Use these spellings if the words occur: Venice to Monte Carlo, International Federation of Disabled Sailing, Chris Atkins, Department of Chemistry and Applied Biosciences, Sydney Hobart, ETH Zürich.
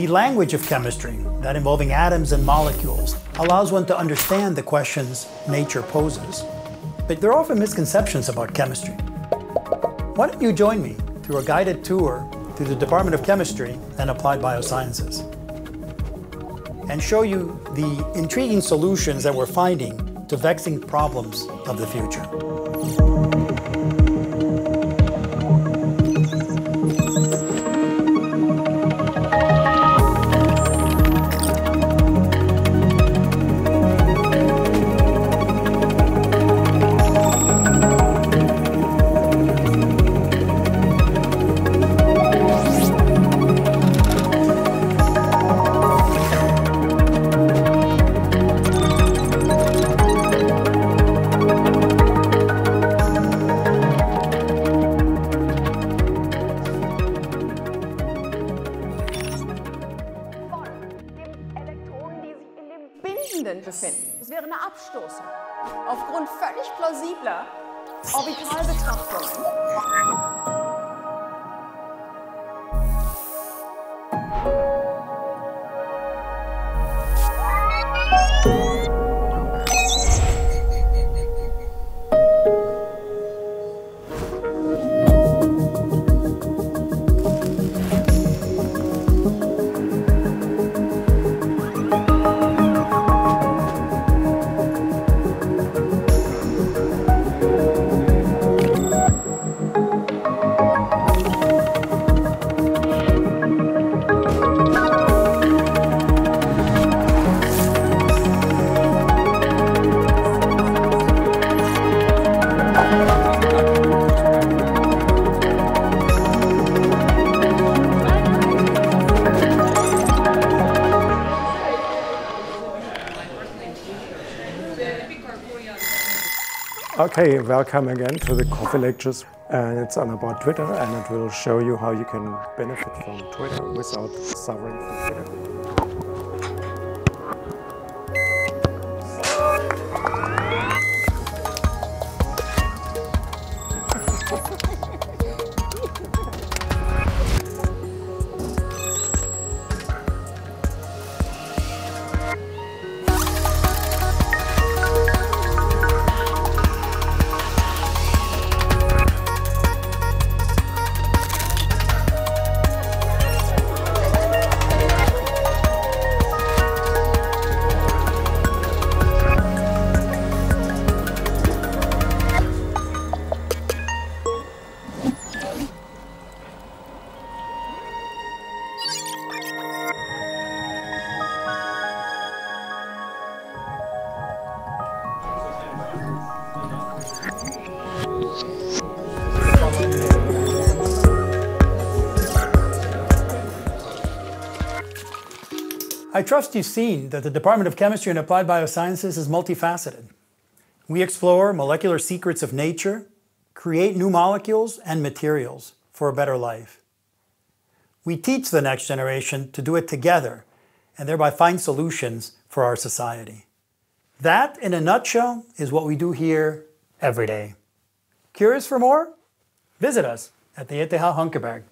the language of chemistry, that involving atoms and molecules, allows one to understand the questions nature poses. But there are often misconceptions about chemistry. Why don't you join me through a guided tour through the Department of Chemistry and Applied Biosciences and show you the intriguing solutions that we're finding to vexing problems of the future. Befinden. Es wäre eine Abstoßung aufgrund völlig plausibler Orbitalbetrachtungen. Okay, welcome again to the coffee lectures, and it's on about Twitter, and it will show you how you can benefit from Twitter without suffering from I trust you've seen that the Department of Chemistry and Applied Biosciences is multifaceted. We explore molecular secrets of nature, create new molecules and materials for a better life. We teach the next generation to do it together and thereby find solutions for our society. That, in a nutshell, is what we do here every day. Curious for more? Visit us at the ETH Hunkeberg.